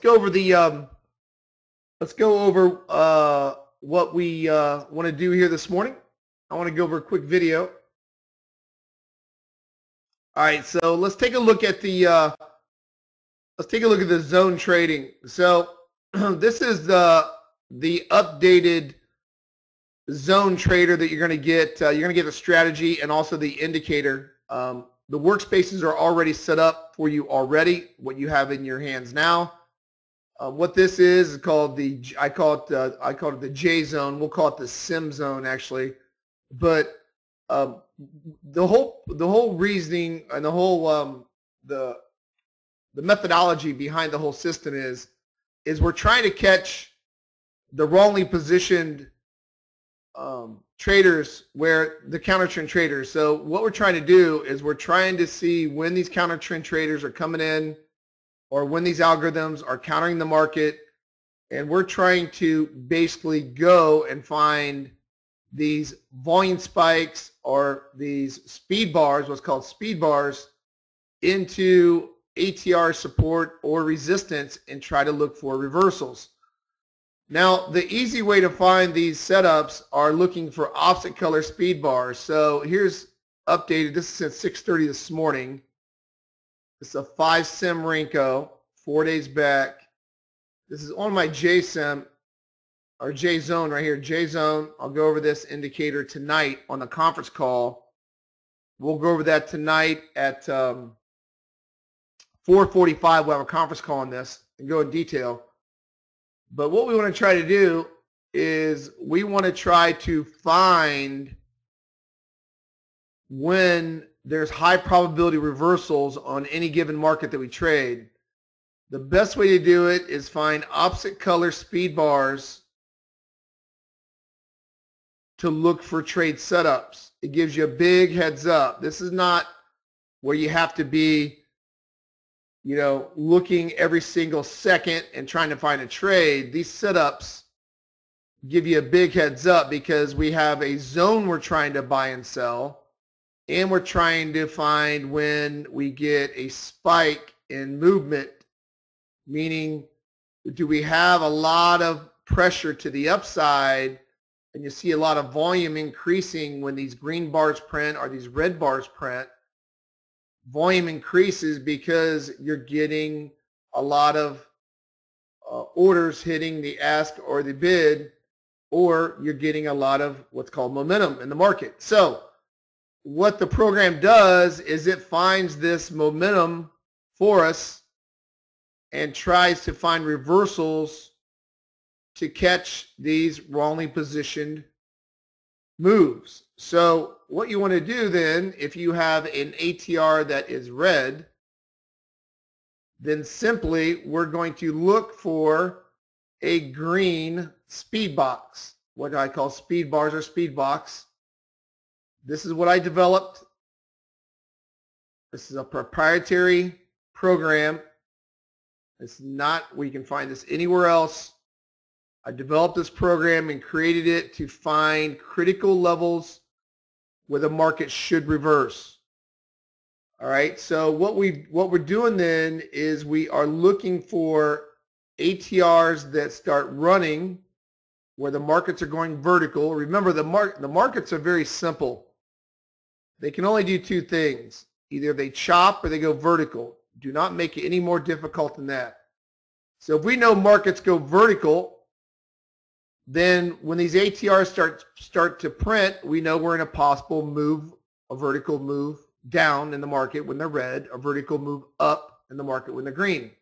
go over the what we want to do here this morning. I want to go over a quick video. All right, so let's take a look at the zone trading. So this is the updated zone trader that you're going to get. You're going to get the strategy and also the indicator. The workspaces are already set up for you already, what you have in your hands now. What this is called the, I call it the J Zone. We'll call it the SIM Zone actually, but the whole reasoning and the whole the methodology behind the whole system is we're trying to catch the wrongly positioned traders, where the counter trend traders. So what we're trying to do is we're trying to see when these counter trend traders are coming in, or when these algorithms are countering the market, and we're trying to basically go and find these volume spikes or these speed bars, what's called speed bars, into ATR support or resistance and try to look for reversals. Now, the easy way to find these setups are looking for opposite color speed bars. So here's updated. This is at 6:30 this morning. It's a 5-sim Renko, 4 days back. This is on my J-sim, or J-zone right here, J-zone. I'll go over this indicator tonight on the conference call. We'll go over that tonight at 4:45. We'll have a conference call on this and go in detail. But what we want to try to do is we want to try to find when there's high probability reversals on any given market that we trade. The best way to do it is find opposite color speed bars to look for trade setups. It gives you a big heads up. This is not where you have to be, you know, looking every single second and trying to find a trade. These setups give you a big heads up because we have a zone we're trying to buy and sell, and we're trying to find when we get a spike in movement, meaning do we have a lot of pressure to the upside, and you see a lot of volume increasing when these green bars print or these red bars print. Volume increases because you're getting a lot of orders hitting the ask or the bid, or you're getting a lot of what's called momentum in the market. So what the program does is it finds this momentum for us and tries to find reversals to catch these wrongly positioned moves. So what you want to do then, if you have an ATR that is red, then simply we're going to look for a green speed box, what I call speed bars or speed box. This is what I developed. This is a proprietary program. It's not, we can find this anywhere else. I developed this program and created it to find critical levels where the market should reverse. All right, so what we're doing then is we are looking for ATRs that start running where the markets are going vertical. Remember, the markets are very simple. They can only do two things. Either they chop or they go vertical. Do not make it any more difficult than that. So if we know markets go vertical, then when these ATRs start to print, we know we're in a possible move, a vertical move down in the market when they're red, a vertical move up in the market when they're green.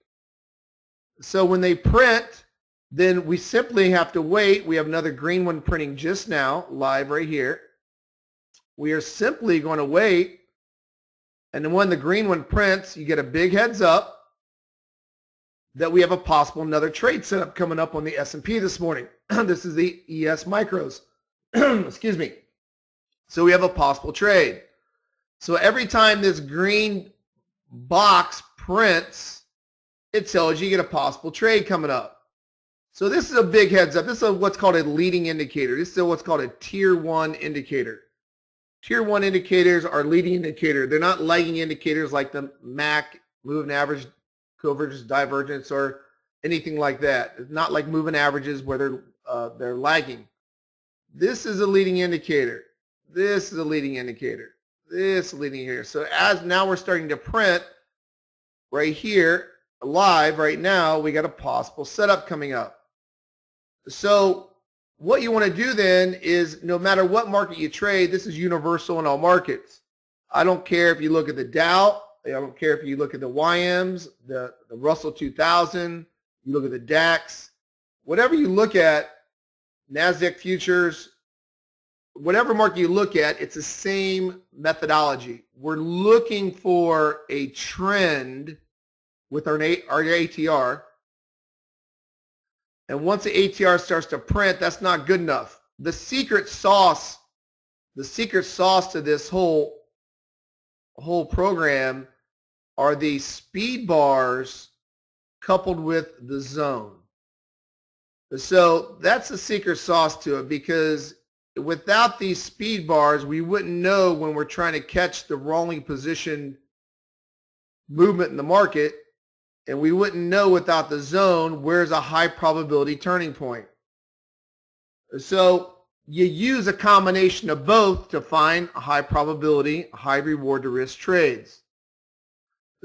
So when they print, then we simply have to wait. We have another green one printing just now, live right here. We are simply going to wait, and then when the green one prints, you get a big heads up that we have a possible another trade setup coming up on the S&P this morning. This is the ES Micros. Excuse me. So we have a possible trade. So every time this green box prints, it tells you you get a possible trade coming up. So this is a big heads up. This is what's called a leading indicator. This is what's called a tier one indicator. Tier one indicators are leading indicator. They're not lagging indicators like the MAC, moving average, convergence, divergence, or anything like that. It's not like moving averages where they're lagging. This is a leading indicator. This is a leading indicator. This leading here. So as now we're starting to print right here, live right now, we got a possible setup coming up. So what you want to do then is, no matter what market you trade, this is universal in all markets. I don't care if you look at the Dow. I don't care if you look at the YMs, the Russell 2000, you look at the DAX, whatever you look at, NASDAQ futures, whatever market you look at, it's the same methodology. We're looking for a trend with our ATR. And once the ATR starts to print, that's not good enough. The secret sauce to this whole program are the speed bars coupled with the zone. So that's the secret sauce to it, because without these speed bars, we wouldn't know when we're trying to catch the rolling position movement in the market, and we wouldn't know without the zone where's a high probability turning point. So you use a combination of both to find a high probability, high reward to risk trades.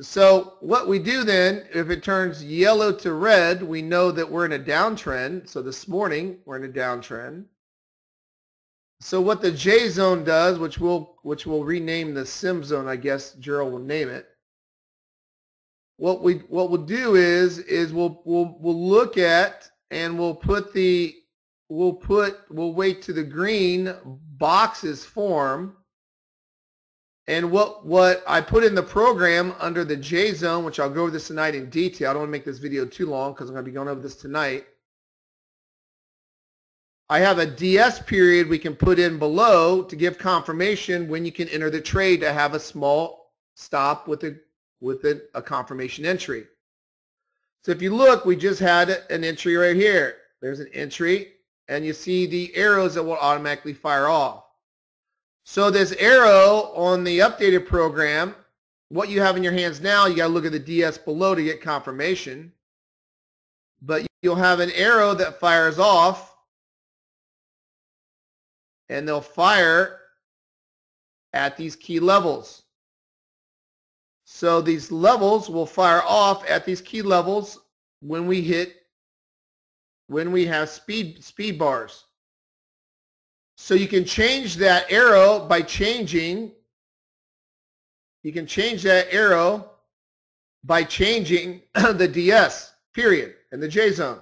So what we do then, if it turns yellow to red, we know that we're in a downtrend. So this morning we're in a downtrend. So what the J zone does, which we'll rename the SIM zone, I guess Gerald will name it. What we'll do is we'll look at, and we'll wait till the green boxes form. And what I put in the program under the J zone, which I'll go over this tonight in detail. I don't want to make this video too long because I'm going to be going over this tonight. I have a DS period we can put in below to give confirmation when you can enter the trade, to have a small stop with a confirmation entry. So if you look, we just had an entry right here. There's an entry, and you see the arrows that will automatically fire off. So this arrow on the updated program, what you have in your hands now, you got to look at the DS below to get confirmation. But you'll have an arrow that fires off, and they'll fire at these key levels. So these levels will fire off at these key levels when we have speed bars. So you can change that arrow by changing the DS period and the J zone.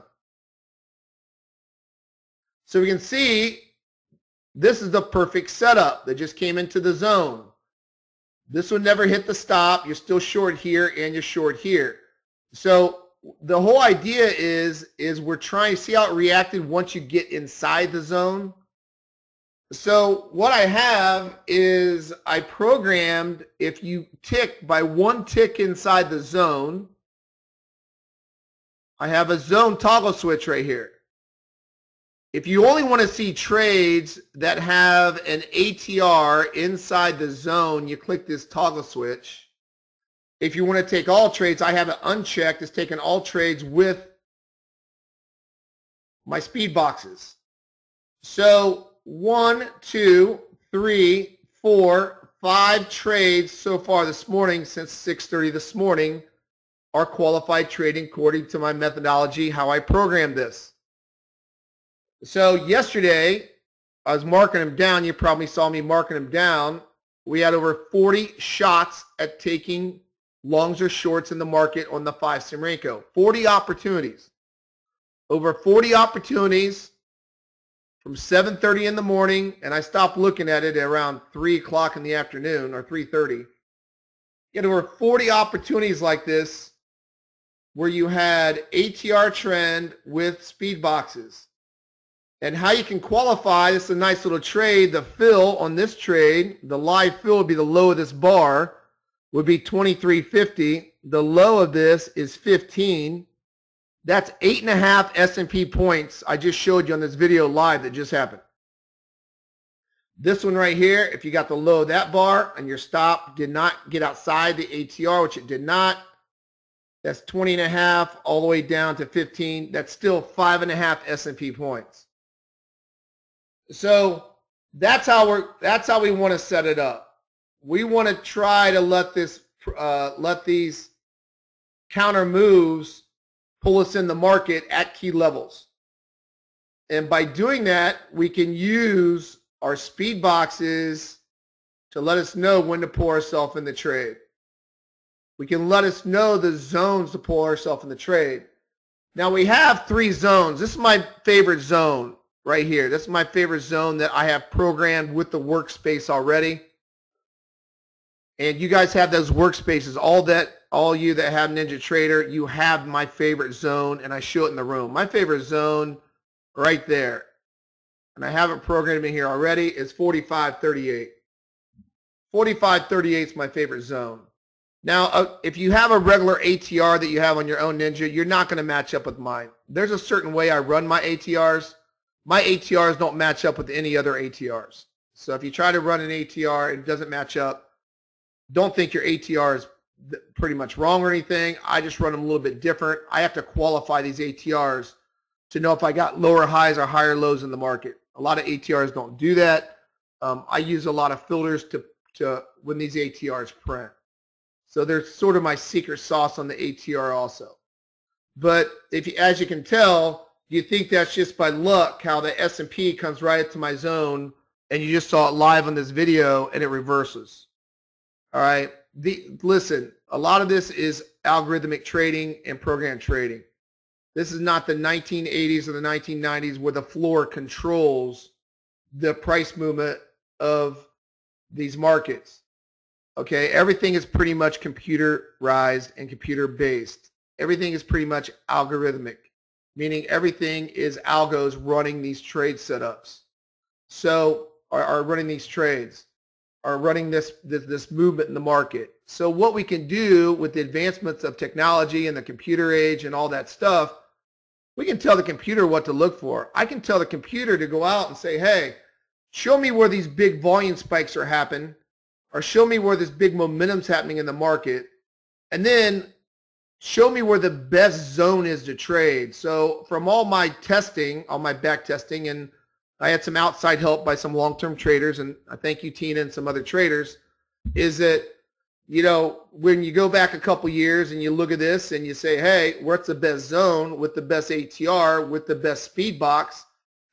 So we can see this is the perfect setup that just came into the zone. This will never hit the stop. You're still short here and you're short here. So the whole idea is we're trying to see how it reacted once you get inside the zone. So what I have is I programmed, if you tick by one tick inside the zone, I have a zone toggle switch right here. If you only want to see trades that have an ATR inside the zone, you click this toggle switch. If you want to take all trades, I have it unchecked. It's taking all trades with my speed boxes. So 1, 2, 3, 4, 5 trades so far this morning, since 6:30 this morning, are qualified trading according to my methodology, how I programmed this. So yesterday, I was marking them down. You probably saw me marking them down. We had over 40 shots at taking longs or shorts in the market on the 5-sim Renko. 40 opportunities. Over 40 opportunities from 7:30 in the morning, and I stopped looking at it around 3 o'clock in the afternoon, or 3:30. You had over 40 opportunities like this where you had ATR trend with speed boxes. And how you can qualify, this is a nice little trade. The fill on this trade, the live fill would be the low of this bar, would be 23.50. The low of this is 15. That's 8.5 S&P points I just showed you on this video live that just happened. This one right here, if you got the low of that bar and your stop did not get outside the ATR, which it did not, That's 20.5 all the way down to 15. That's still 5.5 S&P points. So that's how we want to set it up. We want to try to let this let these counter moves pull us in the market at key levels. And by doing that, we can use our speed boxes to let us know when to pour ourselves in the trade. We can let us know the zones to pour ourselves in the trade. Now we have 3 zones. This is my favorite zone right here. This is my favorite zone that I have programmed with the workspace already. And you guys have those workspaces. All you that have Ninja Trader, you have my favorite zone, and I show it in the room. My favorite zone right there, and I haven't programmed it here already, is 45.38. 45.38 is my favorite zone. Now, if you have a regular ATR that you have on your own Ninja, you're not going to match up with mine. There's a certain way I run my ATRs. My ATRs don't match up with any other ATRs. So if you try to run an ATR and it doesn't match up, don't think your ATR is pretty much wrong or anything. I just run them a little bit different. I have to qualify these ATRs to know if I got lower highs or higher lows in the market. A lot of ATRs don't do that. I use a lot of filters to when these ATRs print. So they're sort of my secret sauce on the ATR also. But if you, as you can tell, you think that's just by luck how the S&P comes right up to my zone, and you just saw it live on this video and it reverses. All right. Listen, a lot of this is algorithmic trading and program trading. This is not the 1980s or the 1990s where the floor controls the price movement of these markets. Okay, everything is pretty much computerized and computer-based. Everything is pretty much algorithmic, meaning everything is algos running these trade setups. So, are running these trades, are running this movement in the market. So what we can do with the advancements of technology and the computer age and all that stuff, we can tell the computer what to look for. I can tell the computer to go out and say, hey, show me where these big volume spikes are happening, or show me where this big momentum's happening in the market, and then show me where the best zone is to trade. So from all my testing, all my back testing, and I had some outside help by some long-term traders, and I thank you, Tina, and some other traders, is that, you know, when you go back a couple years and you look at this and you say, hey, what's the best zone with the best ATR, with the best speed box,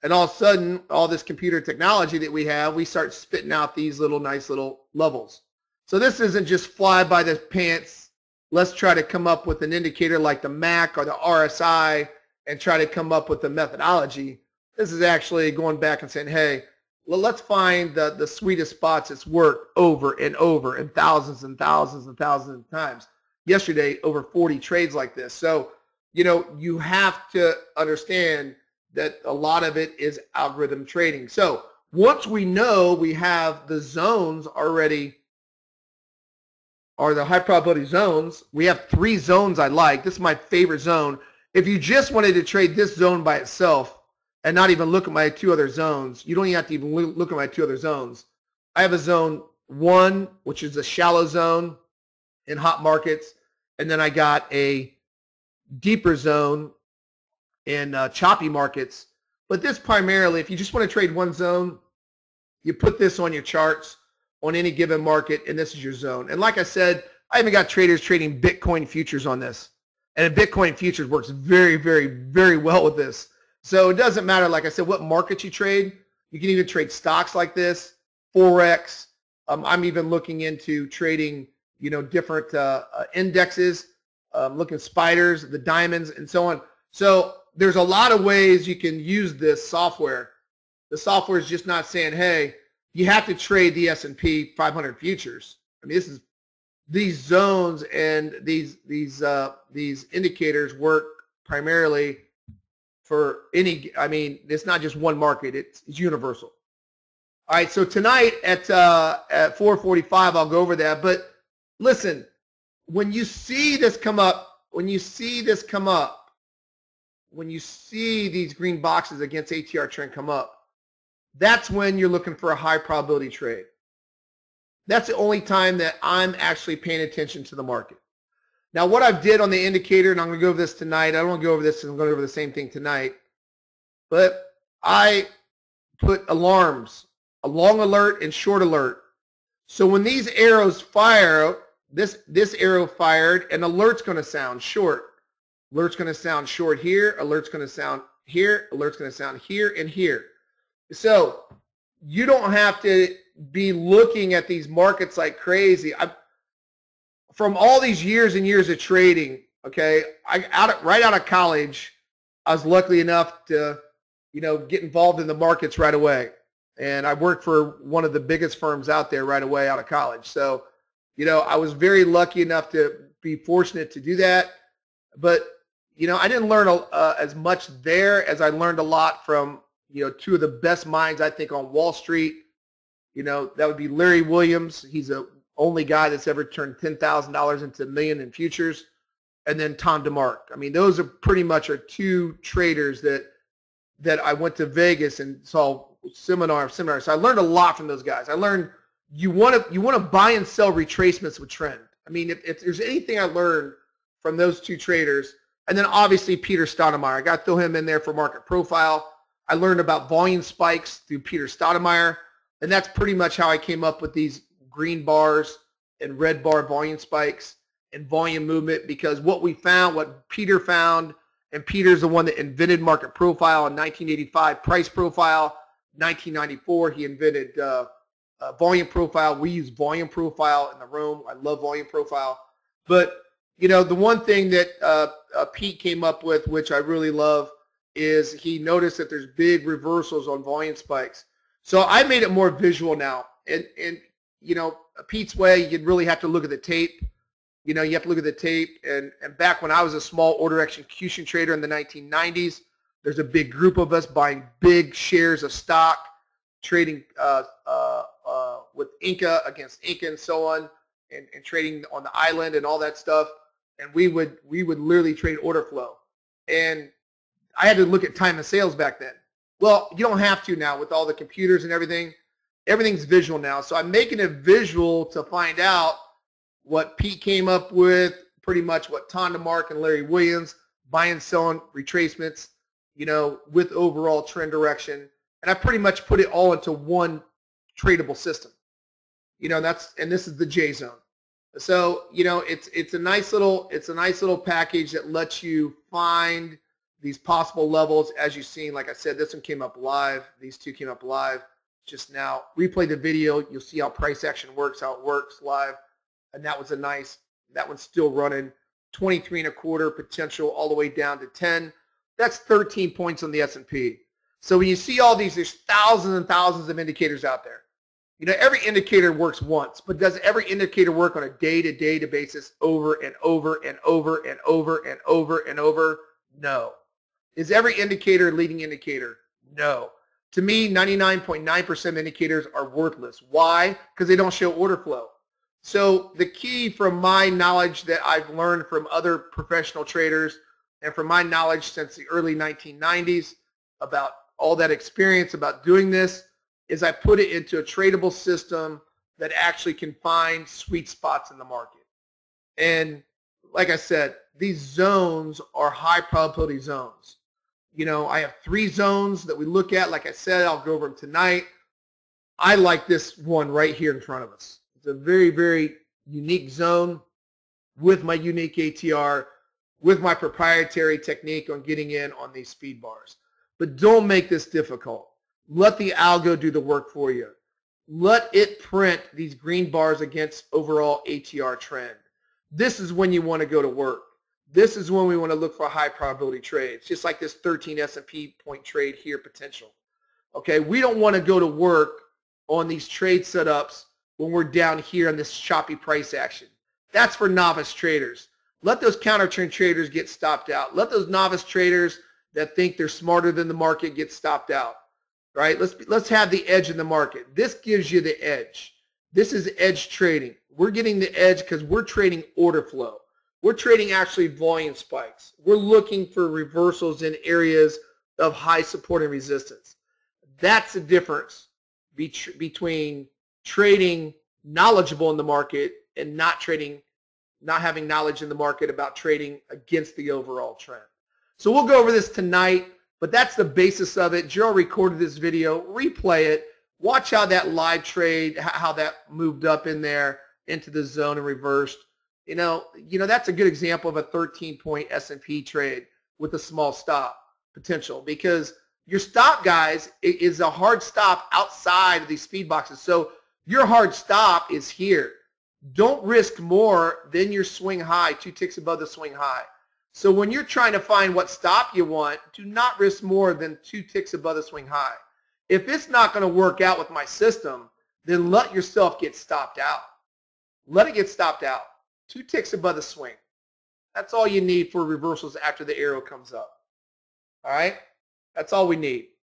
and all of a sudden, all this computer technology that we have, we start spitting out these little nice little levels. So this isn't just fly by the pants. Let's try to come up with an indicator like the MAC or the RSI and try to come up with the methodology. This is actually going back and saying, hey, well, let's find the sweetest spots that's worked over and over and thousands and thousands and thousands of times. Yesterday, over 40 trades like this. So, you know, you have to understand that a lot of it is algorithm trading. So once we know we have the zones already, or the high probability zones, we have 3 zones I like. This is my favorite zone. If you just wanted to trade this zone by itself and not even look at my 2 other zones, you don't even have to even look at my 2 other zones. I have a zone 1, which is a shallow zone in hot markets, and then I got a deeper zone in choppy markets. But this primarily, if you just want to trade one zone, you put this on your charts on any given market, and this is your zone. And like I said, I even got traders trading Bitcoin futures on this. And Bitcoin futures works very, very, very well with this. So it doesn't matter, like I said, what market you trade. You can even trade stocks like this, Forex. I'm even looking into trading, you know, different indexes, looking at spiders, the diamonds, and so on. So there's a lot of ways you can use this software. The software is just not saying, hey, you have to trade the S&P 500 futures. I mean, this is, these zones and these indicators work primarily for any, I mean, it's not just one market, it's universal. All right, so tonight at 4:45, I'll go over that. But listen, when you see this come up, when you see these green boxes against ATR trend come up, that's when you're looking for a high probability trade. That's the only time that I'm actually paying attention to the market. Now what I've did on the indicator, and I'm going to go over this tonight. I don't want to go over this, and I'm going to go over the same thing tonight. But I put alarms, a long alert and short alert. So when these arrows fire, this arrow fired, an alert's going to sound short. Alert's going to sound short here. Alert's going to sound here. Alert's going to sound here and here. So you don't have to be looking at these markets like crazy. From all these years and years of trading, okay, right out of college, I was lucky enough to, you know, get involved in the markets right away. And I worked for one of the biggest firms out there right away out of college. So, you know, I was very lucky enough to be fortunate to do that. But, you know, I didn't learn as much there as I learned a lot from, you know, two of the best minds, I think, on Wall Street. You know, that would be Larry Williams. He's the only guy that's ever turned $10,000 into $1 million in futures. And then Tom DeMark. I mean, those are pretty much are two traders that I went to Vegas and saw seminar. So I learned a lot from those guys. I learned you want to buy and sell retracements with trend. I mean, if there's anything I learned from those two traders, and then obviously Peter Stottemeyer. I got to throw him in there for Market Profile. I learned about volume spikes through Peter Stottemeyer, and that's pretty much how I came up with these green bars and red bar volume spikes and volume movement, because what we found, what Peter found, and Peter's the one that invented Market Profile in 1985, Price Profile, 1994, he invented volume profile. We use volume profile in the room. I love volume profile. But, you know, the one thing that Pete came up with, which I really love, is he noticed that there's big reversals on volume spikes. So I made it more visual now. And you know, Pete's way, you'd really have to look at the tape. You know, you have to look at the tape. And back when I was a small order execution trader in the 1990s, there's a big group of us buying big shares of stock, trading with Inca against Inca and so on, and trading on the island and all that stuff. And we would literally trade order flow. And I had to look at time of sales back then. Well, you don't have to now with all the computers and everything. Everything's visual now. So I'm making it visual to find out what Pete came up with, pretty much what Tom DeMark and Larry Williams, buying, selling, retracements, you know, with overall trend direction. And I pretty much put it all into one tradable system. You know, and this is the J Zone. So, you know, it's a nice little package that lets you find these possible levels as you've seen. Like I said, this one came up live. These two came up live just now. Replay the video. You'll see how price action works, how it works live. And that one's still running. 23.25 potential all the way down to 10. That's 13 points on the S&P. So when you see all these, there's thousands and thousands of indicators out there. You know, every indicator works once, but does every indicator work on a day-to-day basis over and over and over and over and over and over? No. Is every indicator a leading indicator? No. To me, 99.9% of indicators are worthless. Why? Because they don't show order flow. So the key from my knowledge that I've learned from other professional traders, and from my knowledge since the early 1990s about all that experience about doing this, is I put it into a tradable system that actually can find sweet spots in the market. And like I said, these zones are high probability zones. You know, I have 3 zones that we look at. Like I said, I'll go over them tonight. I like this one right here in front of us. It's a very, very unique zone with my unique ATR, with my proprietary technique on getting in on these speed bars. But don't make this difficult. Let the algo do the work for you. Let it print these green bars against overall ATR trend. This is when you want to go to work. This is when we want to look for high probability trades, just like this 13 S&P point trade here potential. Okay, we don't want to go to work on these trade setups when we're down here on this choppy price action. That's for novice traders. Let those counter trend traders get stopped out. Let those novice traders that think they're smarter than the market get stopped out. Right? Let's have the edge in the market. This gives you the edge. This is edge trading. We're getting the edge because we're trading order flow. We're trading actually volume spikes. We're looking for reversals in areas of high support and resistance. That's the difference between trading knowledgeable in the market and not trading not having knowledge in the market about trading against the overall trend. So we'll go over this tonight, but that's the basis of it. Gerald recorded this video, replay it, watch how that live trade, how that moved up in there into the zone and reversed. You know that's a good example of a 13-point S&P trade with a small stop potential, because your stop, guys, is a hard stop outside of these speed boxes. So your hard stop is here. Don't risk more than your swing high, 2 ticks above the swing high. So when you're trying to find what stop you want, do not risk more than 2 ticks above the swing high. If it's not going to work out with my system, then let yourself get stopped out. Let it get stopped out. 2 ticks above the swing. That's all you need for reversals after the arrow comes up. All right? That's all we need.